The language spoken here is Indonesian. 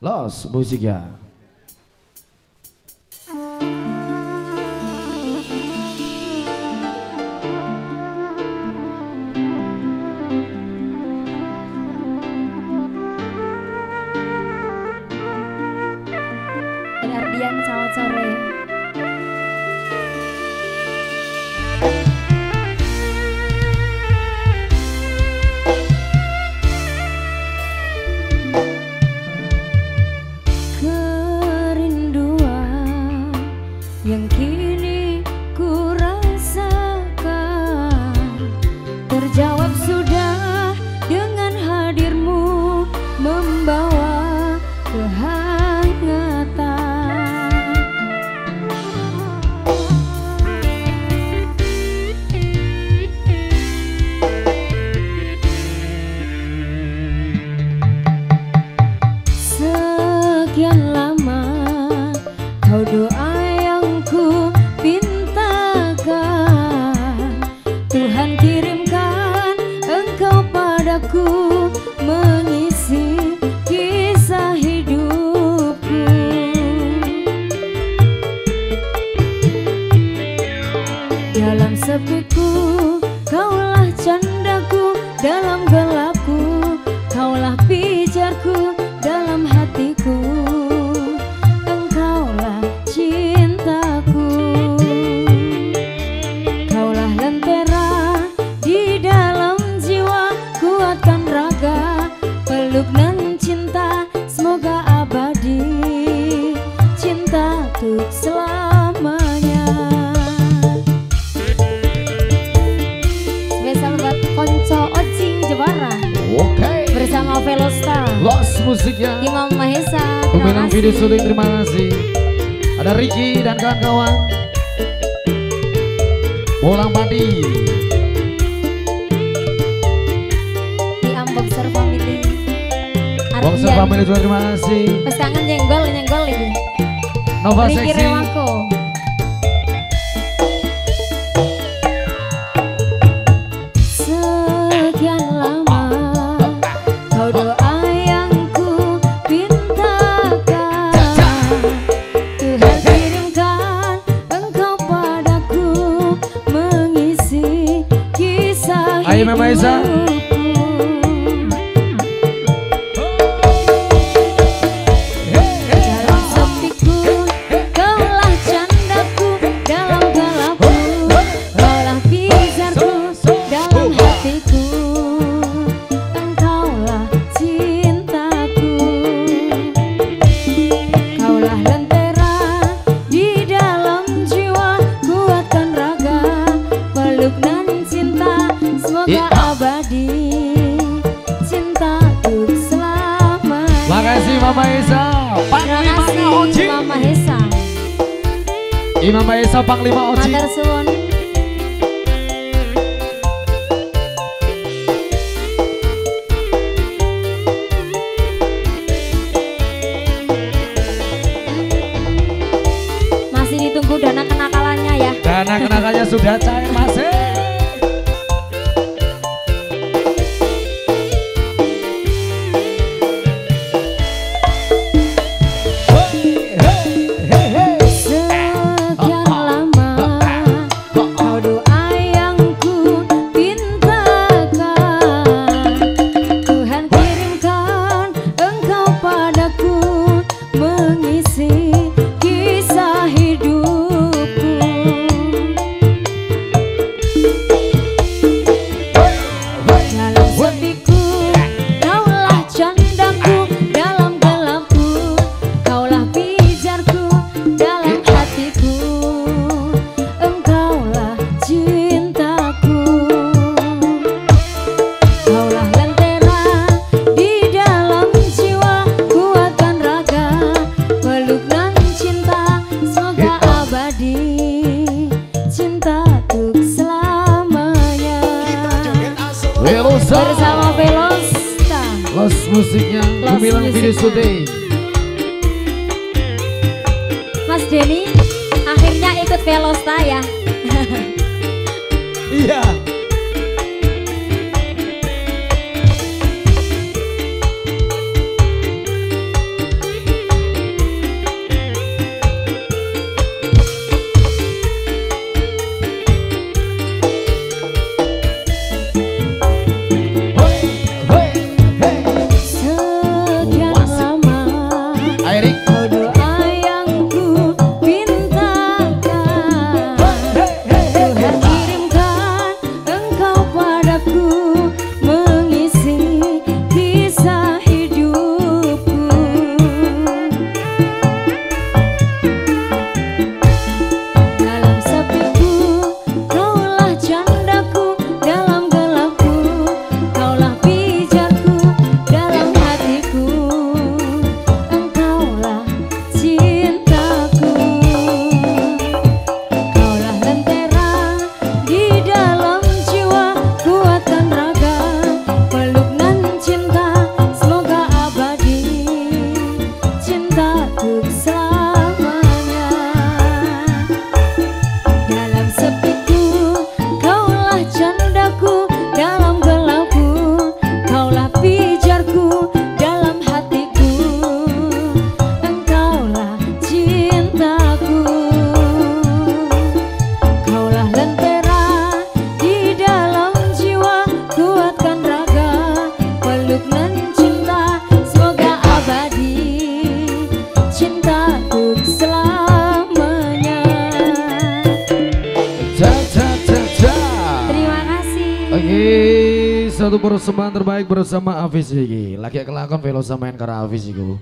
Los musiknya. Ardian, selamat sore. Kerinduan yang kini ku rasakan terjawab sudah dengan hadirmu membawa kehangatan. Sekian lama kau doa yang ku pintakan, Tuhan kirimkan engkau padaku mengisi kisah hidupku. Dalam sepiku kaulah candaku, dalam gelapku kaulah pijarku, dalam hatiku bersama Velozta, Los musiknya Imam Mahesa, pemenang video suling, terima kasih. Ada Riki dan kawan-kawan. Bolang padi. Di Unboxer Family. Unboxer Family juga terima kasih. Pesangan nyenggol ini. Nova Riki Rewako. Imam Mahesa, dalam sepiku kaulah candaku, dalam gelapku kaulah pijarku, dalam hatiku engkaulah cintaku, kaulah lentera di dalam jiwa, kuatkan raga, peluk nan cinta. Semoga abadi cinta untuk selamanya. Makasih Mama Esa, Panglima Ocing. Mama Esa, Imam Mahesa, Panglima Ocing. Matur suwun. Masih ditunggu dana kenakalannya ya. Dana kenakalannya sudah cair masih. Bersama Velozta, Los musiknya, Gemilang Video Syuting. Mas Deni, akhirnya ikut Velozta ya. Iya. Hei, satu persembahan terbaik bersama Avis iki. Lagi kelakon Velozta main karo Avis iku.